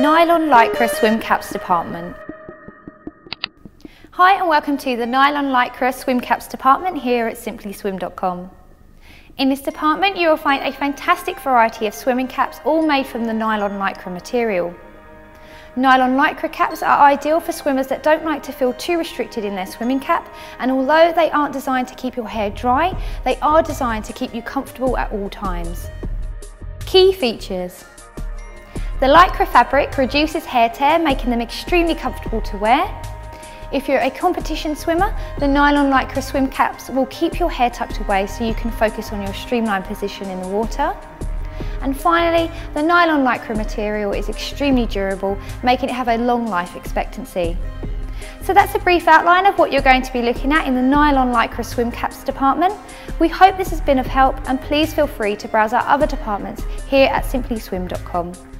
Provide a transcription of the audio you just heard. Nylon Lycra swim caps department. Hi and welcome to the Nylon Lycra swim caps department here at simplyswim.com. In this department you will find a fantastic variety of swimming caps, all made from the nylon lycra material. Nylon Lycra caps are ideal for swimmers that don't like to feel too restricted in their swimming cap, and although they aren't designed to keep your hair dry, they are designed to keep you comfortable at all times. Key features. The Lycra fabric reduces hair tear, making them extremely comfortable to wear. If you're a competition swimmer, the Nylon Lycra swim caps will keep your hair tucked away so you can focus on your streamlined position in the water. And finally, the Nylon Lycra material is extremely durable, making it have a long life expectancy. So that's a brief outline of what you're going to be looking at in the Nylon Lycra swim caps department. We hope this has been of help, and please feel free to browse our other departments here at simplyswim.com.